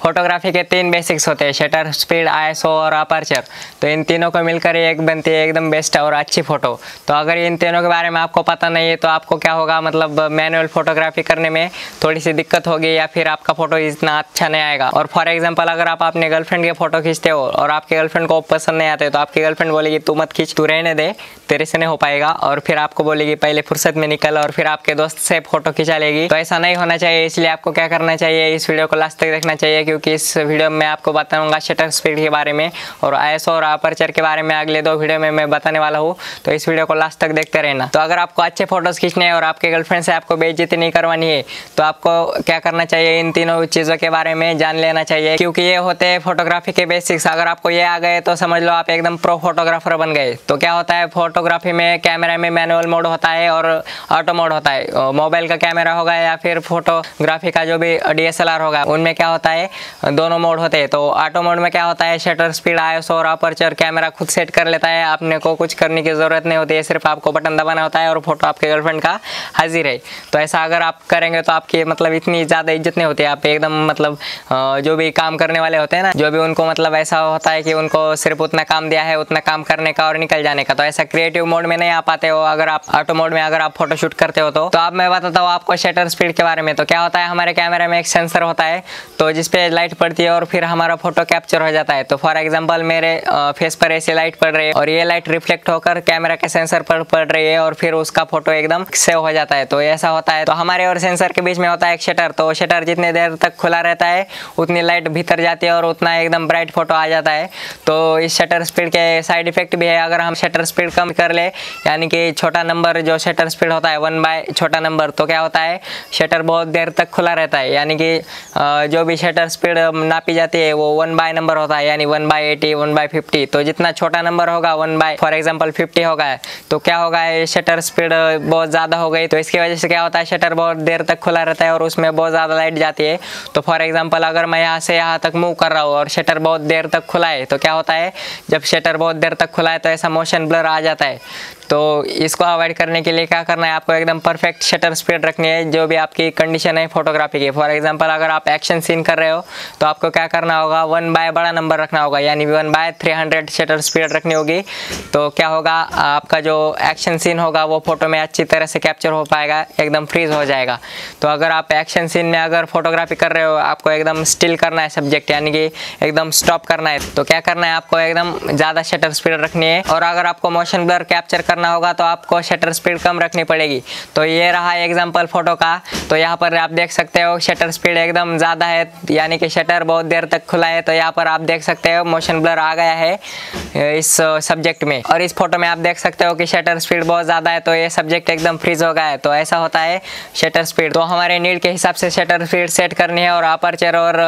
Photography के तीन basics होते हैं, शटर स्पीड, आईएसओ और अपर्चर। तो इन तीनों को मिलकर एक बनती है एकदम बेस्ट और अच्छी फ़ोटो। तो अगर इन तीनों के बारे में आपको पता नहीं है तो आपको क्या होगा, मतलब मैनुअल फोटोग्राफी करने में थोड़ी सी दिक्कत होगी या फिर आपका फ़ोटो इतना अच्छा नहीं आएगा। और फॉर एग्जाम्पल, अगर आप अपने गर्लफ्रेंड के फ़ोटो खींचते हो और आपके गर्लफ्रेंड को पसंद नहीं आते तो आपकी गर्लफ्रेंड बोलेगी तू मत खींच, तू रहने दे, तेरे से नहीं हो पाएगा। और फिर आपको बोलेगी पहले फुर्सत में निकल और फिर आपके दोस्त से फ़ोटो खिंचा लेगी। तो ऐसा नहीं होना चाहिए, इसलिए आपको क्या करना चाहिए, इस वीडियो को लास्ट तक देखना चाहिए क्योंकि इस वीडियो में आपको बताऊंगा शटर स्पीड के बारे में और आईएसओ और अपर्चर के बारे में अगले दो वीडियो में मैं बताने वाला हूँ। तो इस वीडियो को लास्ट तक देखते रहना। तो अगर आपको अच्छे फोटोज़ खींचने हैं और आपके गर्लफ्रेंड से आपको बेइज्जती नहीं करवानी है तो आपको क्या करना चाहिए, इन तीनों चीज़ों के बारे में जान लेना चाहिए क्योंकि ये होते हैं फोटोग्राफी के बेसिक्स। अगर आपको ये आ गए तो समझ लो आप एकदम प्रो फोटोग्राफर बन गए। तो क्या होता है, फोटोग्राफी में कैमरा में मैनुअल मोड होता है और ऑटो मोड होता है। मोबाइल का कैमरा होगा या फिर फोटोग्राफी का जो भी DSLR होगा, उनमें क्या होता है, दोनों मोड होते हैं। तो ऑटो मोड में क्या होता है, शटर स्पीड, आईएसओ और अपर्चर कैमरा खुद सेट कर लेता है, आपने को कुछ करने की ज़रूरत नहीं होती है, सिर्फ आपको बटन दबाना होता है और फोटो आपके गर्लफ्रेंड का हाजिर है। तो ऐसा अगर आप करेंगे तो आपकी मतलब इतनी ज़्यादा इज्जत नहीं होती, आप एकदम मतलब जो भी काम करने वाले होते हैं ना, जो भी उनको मतलब ऐसा होता है कि उनको सिर्फ उतना काम दिया है, उतना काम करने का और निकल जाने का। तो ऐसा क्रिएटिव मोड में नहीं आ पाते हो अगर आप ऑटो मोड में अगर आप फोटो शूट करते हो। तो अब मैं बताता हूँ आपको शटर स्पीड के बारे में। तो क्या होता है, हमारे कैमरा में एक सेंसर होता है तो जिसपे लाइट पड़ती है और फिर हमारा फोटो कैप्चर हो जाता है। तो फॉर एग्जांपल, मेरे फेस पर ऐसी लाइट पड़ रही है और ये लाइट रिफ्लेक्ट होकर कैमरा के सेंसर पर पड़ रही है और फिर उसका फोटो एकदम सेव हो जाता है। तो ऐसा होता है। तो हमारे और सेंसर के बीच में होता है एक शटर। तो शटर जितने देर तक खुला रहता है उतनी लाइट भीतर जाती है और उतना एकदम ब्राइट फोटो आ जाता है। तो इस शटर स्पीड के साइड इफेक्ट भी है। अगर हम शटर स्पीड कम कर ले, यानी कि छोटा नंबर जो शटर स्पीड होता है 1/छोटा नंबर, तो क्या होता है, शटर बहुत देर तक खुला रहता है, यानी कि जो भी शटर स्पीड नापी जाती है वो 1/नंबर होता है, यानी 1/80, 1/50। तो जितना छोटा नंबर होगा, 1/ फॉर एग्जाम्पल 50 होगा, तो क्या होगा, ये शटर स्पीड बहुत ज़्यादा हो गई। तो इसकी वजह से क्या होता है, शटर बहुत देर तक खुला रहता है और उसमें बहुत ज़्यादा लाइट जाती है। तो फॉर एग्जाम्पल, अगर मैं यहाँ से यहाँ तक मूव कर रहा हूँ और शटर बहुत देर तक खुला है तो क्या होता है, जब शटर बहुत देर तक खुला है तो ऐसा मोशन ब्लर आ जाता है। तो इसको अवॉइड करने के लिए क्या करना है, आपको एकदम परफेक्ट शटर स्पीड रखनी है जो भी आपकी कंडीशन है फोटोग्राफी की। फॉर एग्जांपल, अगर आप एक्शन सीन कर रहे हो तो आपको क्या करना होगा, 1/बड़ा नंबर रखना होगा, यानी 1/300 शटर स्पीड रखनी होगी। तो क्या होगा, आपका जो एक्शन सीन होगा वो फोटो में अच्छी तरह से कैप्चर हो पाएगा, एकदम फ्रीज हो जाएगा। तो अगर आप एक्शन सीन में अगर फोटोग्राफी कर रहे हो, आपको एकदम स्टिल करना है सब्जेक्ट, यानी कि एकदम स्टॉप करना है। तो क्या करना है, आपको एकदम ज़्यादा शटर स्पीड रखनी है। और अगर आपको मोशन ब्लर कैप्चर करना होगा तो आपको शटर स्पीड कम रखनी पड़ेगी। तो ये रहा एग्जांपल फोटो का। तो यहाँ पर आप देख सकते हो शटर स्पीड एकदम ज़्यादा है, यानी कि शटर बहुत देर तक खुला है। तो यहाँ पर आप देख सकते हो मोशन ब्लर आ गया है इस सब्जेक्ट में, और इस फोटो में आप देख सकते हो कि शटर स्पीड बहुत ज़्यादा है तो ये सब्जेक्ट एकदम फ्रीज हो गया है। तो ऐसा होता है शटर स्पीड। तो हमारे नीड के हिसाब से शटर स्पीड सेट करनी है और अपर्चर और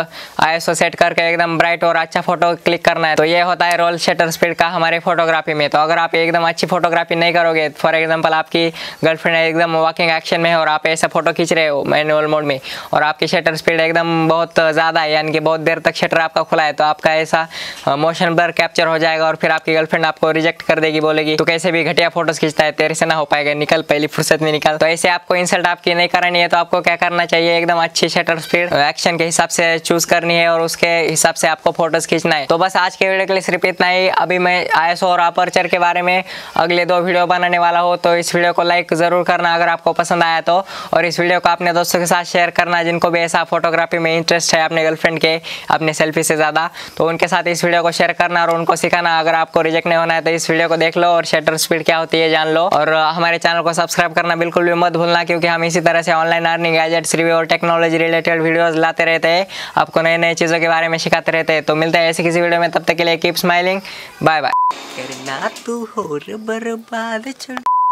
आईएसओ सेट करके एकदम ब्राइट और अच्छा फोटो क्लिक करना है। तो ये होता है रोल शटर स्पीड का हमारे फोटोग्राफी में। तो अगर आप एकदम अच्छी फोटोग्राफी नहीं करोगे, फॉर एग्जांपल आपकी गर्लफ्रेंड एकदम वॉकिंग एक्शन में है और आप ऐसा फोटो खींच रहे हो मैनुअल मोड में और आपकी शटर स्पीड एकदम बहुत ज़्यादा है, यानी कि बहुत देर तक शटर आपका खुला है, तो आपका ऐसा मोशन ब्लर कैप्चर हो जाएगा और फिर आपकी गर्लफ्रेंड आपको रिजेक्ट कर देगी, बोलेगी तो कैसे भी घटिया फोटोज खींचता है, तेरे से ना हो पाएगा, निकल, पहली फुर्सत में निकल। तो ऐसे आपको इंसल्ट आपकी नहीं करनी है। तो आपको क्या करना चाहिए, एकदम अच्छी शटर स्पीड एक्शन के हिसाब से चूज करनी है और उसके हिसाब से आपको फोटोज खींचना है। तो बस आज के वीडियो के लिए सिर्फ इतना ही। अभी मैं आईएसओ और अपर्चर के बारे में अगले दो वीडियो बनाने वाला हो, तो इस वीडियो को लाइक ज़रूर करना अगर आपको पसंद आया तो, और इस वीडियो को अपने दोस्तों के साथ शेयर करना जिनको भी ऐसा फोटोग्राफी में इंटरेस्ट है, अपने गर्लफ्रेंड के, अपने सेल्फी से ज़्यादा, तो उनके साथ इस वीडियो को शेयर करना और उनको सिखाना। अगर आपको रिजेक्ट नहीं होना है तो इस वीडियो को देख लो और शटर स्पीड क्या होती है जान लो। और हमारे चैनल को सब्सक्राइब करना बिल्कुल भी मत भूलना क्योंकि हम इसी तरह से ऑनलाइन अर्निंग, गैजेट्स रिव्यू और टेक्नोलॉजी रिलेटेड वीडियोज़ लाते रहते हैं, आपको नए नए चीज़ों के बारे में सिखाते रहते हैं। तो मिलते हैं ऐसे किसी वीडियो में, तब तक के लिए कीप स्माइलिंग, बाय बाय। करना तू हो बर्बाद।